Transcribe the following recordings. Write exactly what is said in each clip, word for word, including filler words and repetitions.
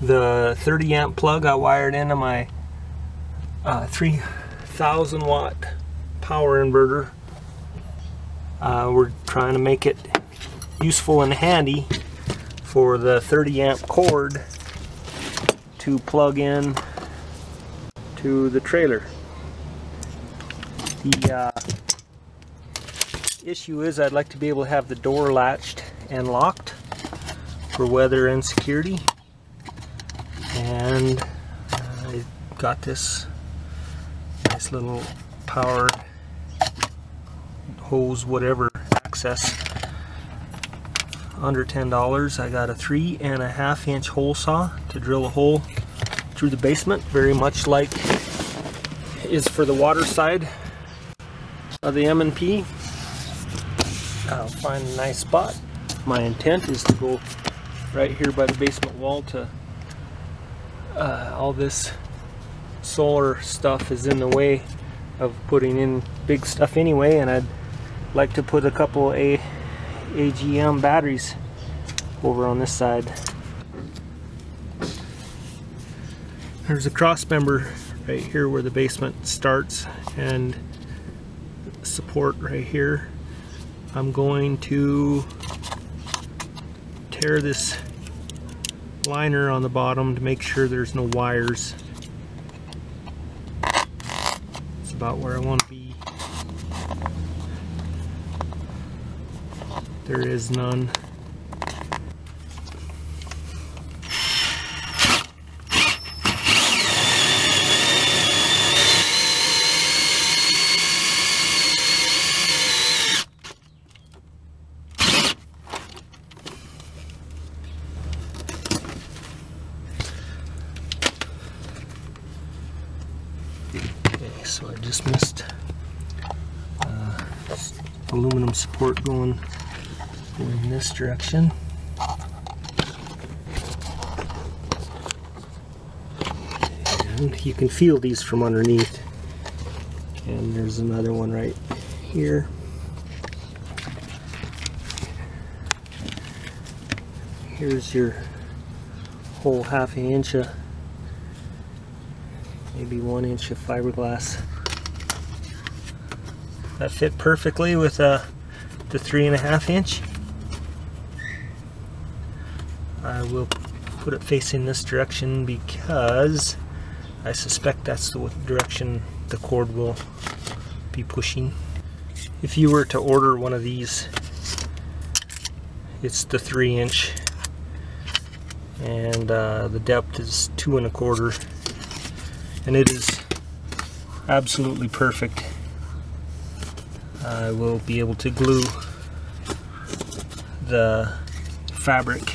the thirty amp plug I wired into my uh, three thousand watt power inverter. Uh, we're trying to make it useful and handy for the thirty amp cord to plug in to the trailer. The uh, issue is I'd like to be able to have the door latched and locked for weather and security, and I got this nice little power hose whatever access under ten dollars. I got a three and a half inch hole saw to drill a hole through the basement, very much like is for the water side of the M and P. I'll find a nice spot. My intent is to go right here by the basement wall to uh, all this solar stuff is in the way of putting in big stuff anyway, and I'd like to put a couple a AGM batteries over on this side. There's a cross member right here where the basement starts and support right here. I'm going to tear this liner on the bottom to make sure there's no wires. It's about where I want to be. There is none. Okay, so I just missed uh, aluminum support going in this direction. And you can feel these from underneath. And there's another one right here. Here's your whole half an inch of, maybe one inch of fiberglass. That fit perfectly with uh, the three and a half inch. I will put it facing this direction because I suspect that's the direction the cord will be pushing. If you were to order one of these, it's the three inch, and uh, the depth is two and a quarter, and it is absolutely perfect. I will be able to glue the fabric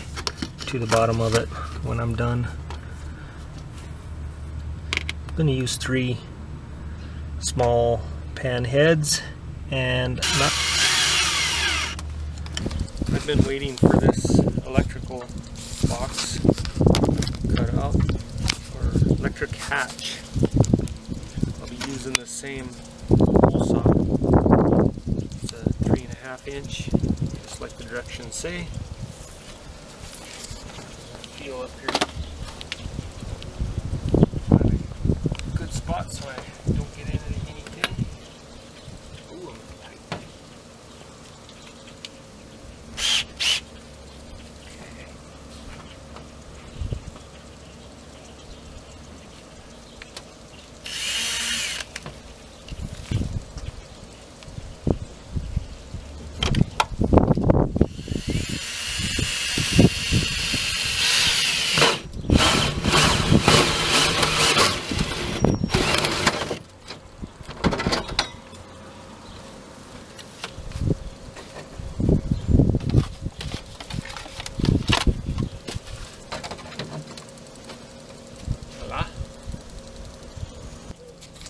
to the bottom of it when I'm done. I'm going to use three small pan heads, and not I've been waiting for this electrical box cut out, or electric hatch. I'll be using the same hole saw. It's a three and a half inch, just like the directions say. Up here. Good spot so I don't get into anything. Ooh, I'm tight.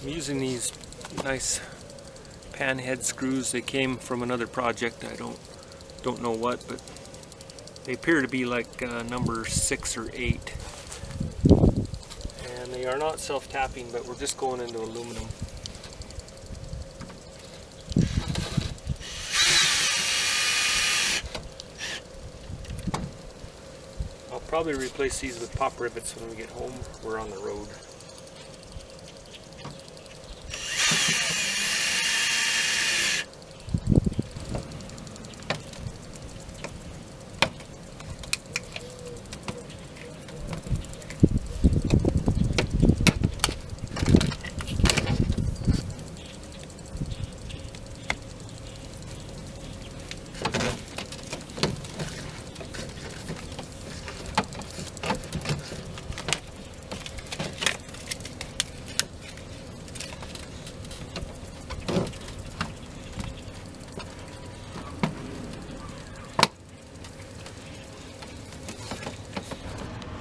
I'm using these nice pan head screws. They came from another project. I don't don't know what, but they appear to be like uh, number six or eight, and they are not self-tapping, but we're just going into aluminum. I'll probably replace these with pop rivets when we get home. We're on the road.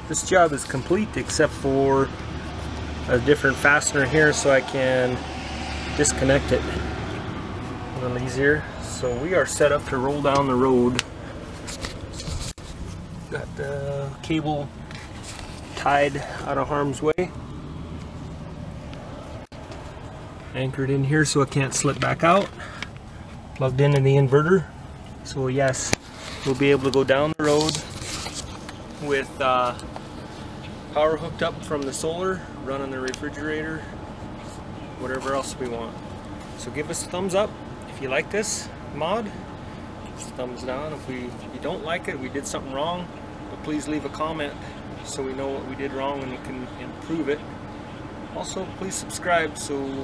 This job is complete except for a different fastener here, so I can disconnect it a little easier. So we are set up to roll down the road. Got the cable tied out of harm's way, anchored in here so it can't slip back out, plugged into the inverter. So yes, we'll be able to go down the road with uh, power hooked up from the solar, running the refrigerator, whatever else we want. So give us a thumbs up if you like this mod, give us a thumbs down if, we, if you don't like it, we did something wrong, but please leave a comment so we know what we did wrong and we can improve it. Also please subscribe so we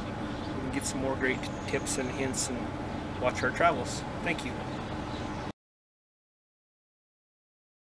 can get some more great tips and hints and watch our travels. Thank you.